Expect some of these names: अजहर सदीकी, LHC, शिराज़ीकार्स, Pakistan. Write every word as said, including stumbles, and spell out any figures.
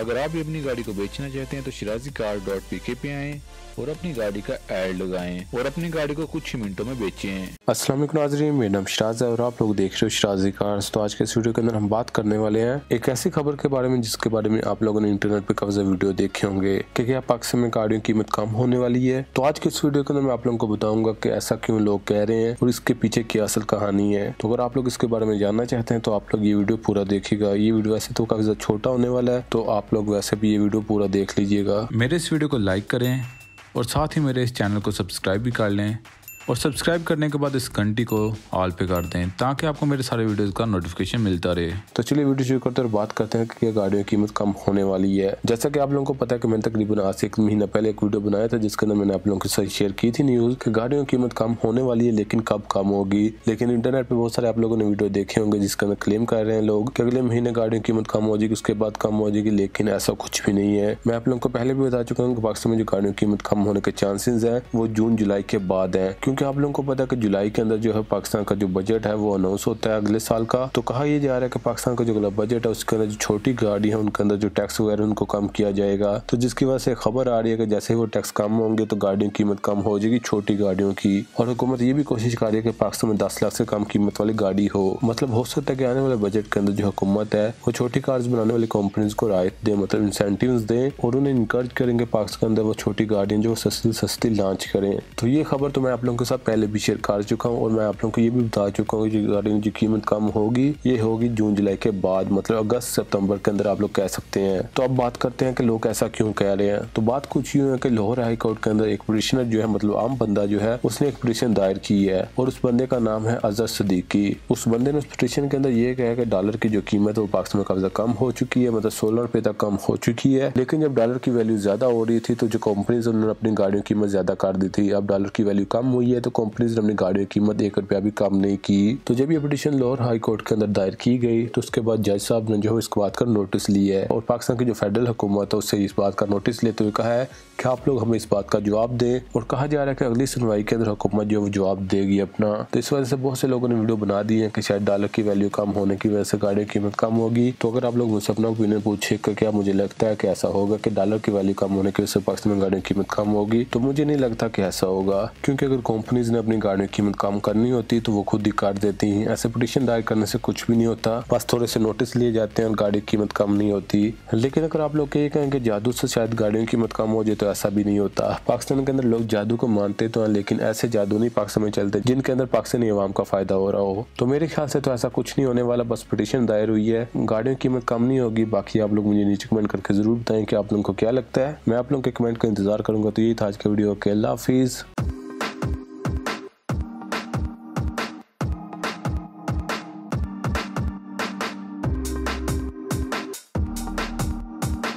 अगर आप भी अपनी गाड़ी को बेचना चाहते हैं तो शिराज़ीकार्स डॉट पी के पे आएँ और अपनी गाड़ी का एड लगाएं और अपनी गाड़ी को कुछ ही मिनटों में बेचें। अस्सलाम वालेकुम नाज़रीन, मेरा नाम शिराज़ है और आप लोग देख रहे हो शिराज़ीकार्स। तो आज के इस वीडियो के अंदर हम बात करने वाले हैं एक ऐसी खबर के बारे में जिसके बारे में आप लोगों ने इंटरनेट पे कब्जा वीडियो देखे होंगे कि क्या पाकिस्तान में गाड़ियों की कीमत कम होने वाली है। तो आज के इस वीडियो के अंदर मैं आप लोगों को बताऊंगा कि ऐसा क्यों लोग कह रहे हैं और इसके पीछे क्या असल कहानी है। तो अगर आप लोग इसके बारे में जानना चाहते हैं तो आप लोग ये वीडियो पूरा देखिएगा। ये वीडियो वैसे तो काफी ज्यादा छोटा होने वाला है, तो आप लोग वैसे भी ये वीडियो पूरा देख लीजिएगा। मेरे इस वीडियो को लाइक करें और साथ ही मेरे इस चैनल को सब्सक्राइब भी कर लें और सब्सक्राइब करने के बाद इस घंटी को ऑल पे कर दें ताकि आपको मेरे सारे वीडियोस का नोटिफिकेशन मिलता रहे। तो चलिए वीडियो शुरू करते हैं और बात करते हैं कि क्या गाड़ियों की कीमत कम होने वाली है। जैसा कि आप लोगों को पता है कि मैंने तकरीबन आज से एक महीना पहले एक वीडियो बनाया था जिसके अंदर मैंने आप लोगों के साथ शेयर की थी न्यूज़ कि गाड़ियों की कीमत कम होने वाली है, लेकिन कब कम होगी। लेकिन इंटरनेट पर बहुत सारे आप लोगों ने वीडियो देखे होंगे जिसके अंदर क्लेम कर रहे हैं लोग कि अगले महीने गाड़ियों की कीमत कम हो जाएगी, उसके बाद कम हो जाएगी, लेकिन ऐसा कुछ भी नहीं है। मैं आप लोगों को पहले भी बता चुका हूँ कि पाकिस्तान में जो गाड़ियों की कीमत कम होने के चांसेस हैं वो जून जुलाई के बाद हैं, क्योंकि आप लोगों को पता है कि जुलाई के अंदर जो है पाकिस्तान का जो बजट है वो अनाउंस होता है अगले साल का। तो कहा यह जा रहा है कि पाकिस्तान का जो अगला बजट है उसके अंदर जो छोटी गाड़ी है उनके अंदर जो टैक्स वगैरह उनको कम किया जाएगा। तो जिसकी वजह से खबर आ रही है कि जैसे ही वो टैक्स कम होंगे तो गाड़ियों की कीमत कम हो जाएगी, छोटी गाड़ियों की। और हुकूमत ये भी कोशिश कर रही है कि पाकिस्तान में दस लाख से कम कीमत वाली गाड़ी हो। मतलब हो सकता है कि आने वाले बजट के अंदर जो हुकूमत है वो छोटी कार्स बनाने वाली कंपनीज को राहत दे, मतलब इंसेंटिव्स दें और उन्हें इनकरेज करेंगे पाकिस्तान के अंदर वो छोटी गाड़ियाँ जो सस्ती सस्ती लॉन्च करें। तो ये खबर तो मैं आप लोगों के साथ पहले भी शेयर कर चुका हूँ और मैं आप लोगों को ये भी बता चुका हूँ कि गाड़ियों की कीमत कम होगी ये होगी जून जुलाई के बाद, मतलब अगस्त सितंबर के अंदर आप लोग कह सकते हैं। तो अब बात करते हैं कि लोग ऐसा क्यों कह रहे हैं। तो बात कुछ यूँ है कि लाहौर हाई कोर्ट के अंदर एक पिटिशनर जो है, मतलब आम बंदा जो है, उसने एक पिटिशन दायर की है और उस बंदे का नाम है अजहर सदीकी। उस बंदे ने उस पिटिशन के अंदर ये कहा कि डॉलर की जो कीमत है वो पाकिस्तान में कब्जा कम हो चुकी है, मतलब सोलह रुपये तक कम हो चुकी है। लेकिन जब डॉलर की वैल्यू ज्यादा हो रही थी तो जो कंपनीज उन्होंने अपनी गाड़ियों की कीमत ज्यादा कर दी थी। अब डॉलर की वैल्यू कम हुई है तो कंपनीज ने अपनी गाड़ियों की कीमत एक रुपया भी कम नहीं की। तो जब ये पिटीशन लाहौर हाई कोर्ट के अंदर दायर की गई तो उसके बाद जज साहब ने जो है इसको बात कर नोटिस लिया है और पाकिस्तान की जो फेडरल हुकूमत है उससे इस बात का नोटिस लेते हुए कहा है कि आप लोग हमें इस बात का जवाब दें। और कहा जा रहा है कि अगली सुनवाई के अंदर हुकूमत जो है जवाब देगी अपना। तो इस वजह से बहुत से लोगों ने वीडियो बना दी है कि शायद डॉलर की वैल्यू कम होने की वजह से गाड़ियों की कीमत कम होगी। तो अगर आप लोग मुझसे अपना ओपिनियन पूछे कि क्या मुझे लगता है कि ऐसा होगा कि डॉलर की वैल्यू कम होने की वजह से पाकिस्तान में गाड़ियों की कीमत कम होगी, तो मुझे नहीं लगता कि ऐसा होगा, क्योंकि अगर कंपनीज ने अपनी गाड़ियों की कीमत कम करनी होती तो वो खुद ही काट देती हैं। ऐसे पिटीशन दायर करने से कुछ भी नहीं होता, बस थोड़े से नोटिस लिए जाते हैं और गाड़ी की कीमत कम नहीं होती। लेकिन अगर आप लोग ये कहें कि जादू से शायद गाड़ियों की कीमत कम हो जाए तो ऐसा भी नहीं होता। पाकिस्तान के अंदर लोग जादू को मानते तो हैं, लेकिन ऐसे जादू नहीं पाकिस्तान में चलते जिनके अंदर पाकिस्तानी अवाम का फायदा हो रहा हो। तो मेरे ख्याल से तो ऐसा कुछ नहीं होने वाला, बस पिटीशन दायर हुई है, गाड़ियों की कीमत कम नहीं होगी। बाकी आप लोग मुझे नीचे कमेंट करके जरूर बताएं कि आप लोगों को क्या लगता है। मैं आप लोगों के कमेंट का इंतजार करूंगा। तो यही था आज का वीडियो के, अल्लाह हाफिज़।